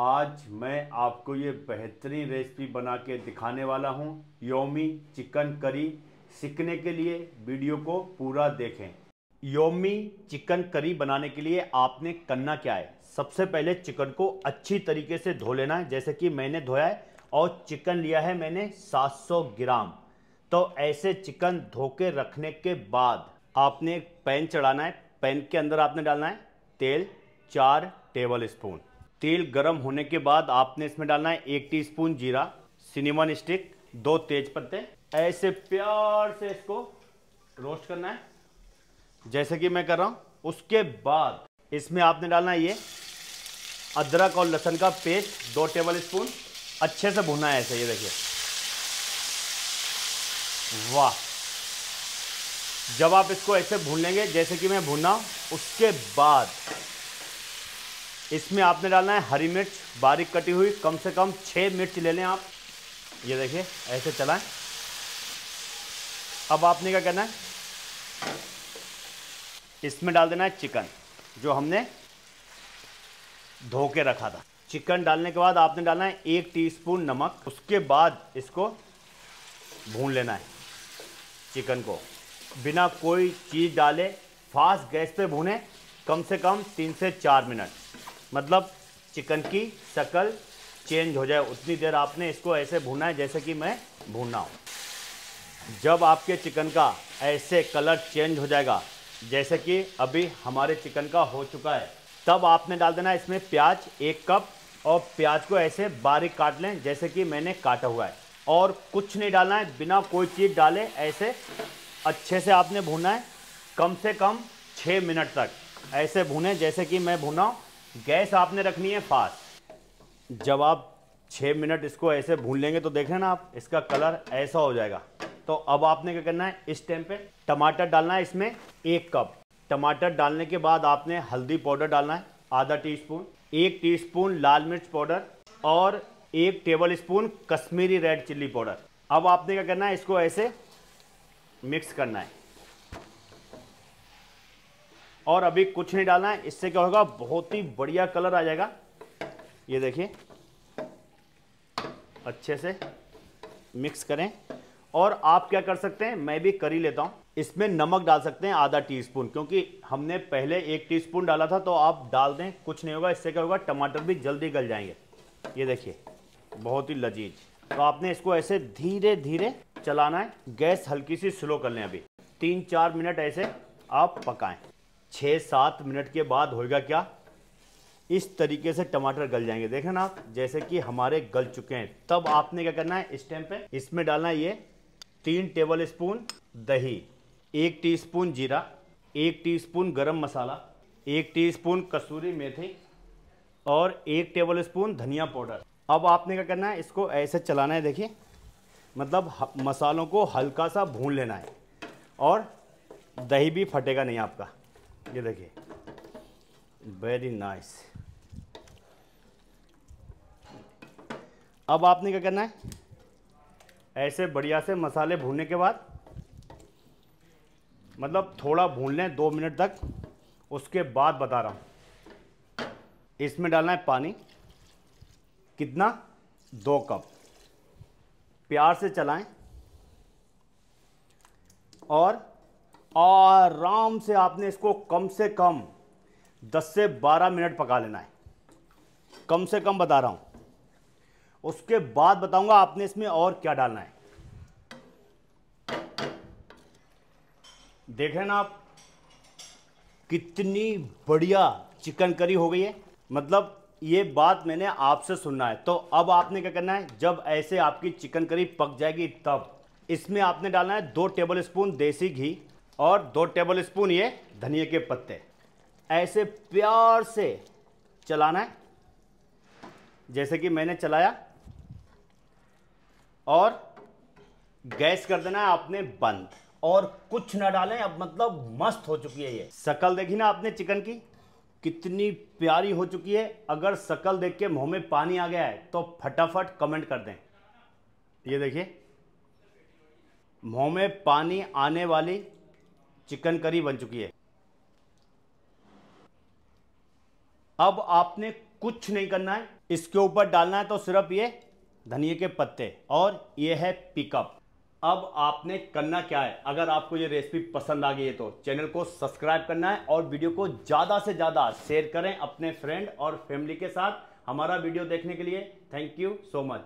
आज मैं आपको ये बेहतरीन रेसिपी बना के दिखाने वाला हूँ, योमी चिकन करी। सीखने के लिए वीडियो को पूरा देखें। योमी चिकन करी बनाने के लिए आपने करना क्या है, सबसे पहले चिकन को अच्छी तरीके से धो लेना है, जैसे कि मैंने धोया है। और चिकन लिया है मैंने 700 ग्राम। तो ऐसे चिकन धो के रखने के बाद आपने एक पैन चढ़ाना है। पैन के अंदर आपने डालना है तेल, 4 टेबल स्पून। तेल गरम होने के बाद आपने इसमें डालना है 1 टीस्पून जीरा, सिनेमन स्टिक, 2 तेज पत्ते। ऐसे प्यार से इसको रोस्ट करना है, जैसे कि मैं कर रहा हूँ। उसके बाद इसमें आपने डालना है ये अदरक और लहसुन का पेस्ट, 2 टेबल स्पून। अच्छे से भुना है ऐसे, ये देखिए। वाह! जब आप इसको ऐसे भून लेंगे जैसे कि मैं भूना, उसके बाद इसमें आपने डालना है हरी मिर्च बारीक कटी हुई, कम से कम 6 मिर्च ले लें आप। ये देखिए, ऐसे चलाएं। अब आपने क्या करना है, इसमें डाल देना है चिकन जो हमने धो के रखा था। चिकन डालने के बाद आपने डालना है 1 टीस्पून नमक। उसके बाद इसको भून लेना है चिकन को, बिना कोई चीज़ डाले। फास्ट गैस पे भूने कम से कम 3 से 4 मिनट, मतलब चिकन की शक्ल चेंज हो जाए उतनी देर आपने इसको ऐसे भूना है, जैसे कि मैं भून रहा हूँ। जब आपके चिकन का ऐसे कलर चेंज हो जाएगा, जैसे कि अभी हमारे चिकन का हो चुका है, तब आपने डाल देना है इसमें प्याज, 1 कप। और प्याज को ऐसे बारीक काट लें, जैसे कि मैंने काटा हुआ है। और कुछ नहीं डालना है, बिना कोई चीज़ डाले ऐसे अच्छे से आपने भूना है, कम से कम 6 मिनट तक ऐसे भूने, जैसे कि मैं भूना। गैस आपने रखनी है फास्ट। जब आप 6 मिनट इसको ऐसे भून लेंगे तो देख रहे हैं ना आप, इसका कलर ऐसा हो जाएगा। तो अब आपने क्या करना है, इस टाइम पे टमाटर डालना है इसमें 1 कप। टमाटर डालने के बाद आपने हल्दी पाउडर डालना है 0.5 टीस्पून, 1 टीस्पून लाल मिर्च पाउडर और 1 tablespoon Kashmiri red chilli powder. अब आपने क्या करना है, इसको ऐसे मिक्स करना है और अभी कुछ नहीं डालना है। इससे क्या होगा, बहुत ही बढ़िया कलर आ जाएगा। ये देखिए, अच्छे से मिक्स करें। और आप क्या कर सकते हैं, मैं भी करी लेता हूँ, इसमें नमक डाल सकते हैं 0.5 टीस्पून, क्योंकि हमने पहले 1 टीस्पून डाला था, तो आप डाल दें, कुछ नहीं होगा। इससे क्या होगा, टमाटर भी जल्दी गल जाएंगे। ये देखिए, बहुत ही लजीज। तो आपने इसको ऐसे धीरे धीरे चलाना है, गैस हल्की सी स्लो कर लें। अभी 3-4 मिनट ऐसे आप पकाएं। 6-7 मिनट के बाद होएगा क्या, इस तरीके से टमाटर गल जाएंगे। देखें ना आप, जैसे कि हमारे गल चुके हैं। तब आपने क्या करना है, इस टाइम पे इसमें डालना है ये 3 टेबल स्पून दही, 1 टीस्पून जीरा, 1 टीस्पून गरम मसाला, 1 टीस्पून कसूरी मेथी और 1 टेबल स्पून धनिया पाउडर। अब आपने क्या करना है, इसको ऐसे चलाना है। देखिए, मतलब मसालों को हल्का सा भून लेना है और दही भी फटेगा नहीं आपका। ये देखिए, वेरी नाइस। अब आपने क्या करना है, ऐसे बढ़िया से मसाले भूनने के बाद, मतलब थोड़ा भून लें 2 मिनट तक। उसके बाद बता रहा हूँ, इसमें डालना है पानी, कितना, 2 कप। प्यार से चलाएं और आराम से आपने इसको कम से कम 10 से 12 मिनट पका लेना है, कम से कम बता रहा हूँ। उसके बाद बताऊँगा आपने इसमें और क्या डालना है। देख रहे ना आप, कितनी बढ़िया चिकन करी हो गई है। मतलब ये बात मैंने आपसे सुनना है। तो अब आपने क्या करना है, जब ऐसे आपकी चिकन करी पक जाएगी, तब इसमें आपने डालना है 2 टेबल स्पून देसी घी और 2 टेबल स्पून ये धनिया के पत्ते। ऐसे प्यार से चलाना है, जैसे कि मैंने चलाया। और गैस कर देना है आपने बंद और कुछ ना डालें। अब मतलब मस्त हो चुकी है ये शक्ल। देखी ना आपने चिकन की, कितनी प्यारी हो चुकी है। अगर शक्ल देख के मुंह में पानी आ गया है तो फटाफट कमेंट कर दें। ये देखिए, मुंह में पानी आने वाली चिकन करी बन चुकी है। अब आपने कुछ नहीं करना है, इसके ऊपर डालना है तो सिर्फ ये धनिए के पत्ते और ये है पिकअप। अब आपने करना क्या है, अगर आपको ये रेसिपी पसंद आ गई है तो चैनल को सब्सक्राइब करना है और वीडियो को ज़्यादा से ज़्यादा शेयर करें अपने फ्रेंड और फैमिली के साथ। हमारा वीडियो देखने के लिए थैंक यू सो मच।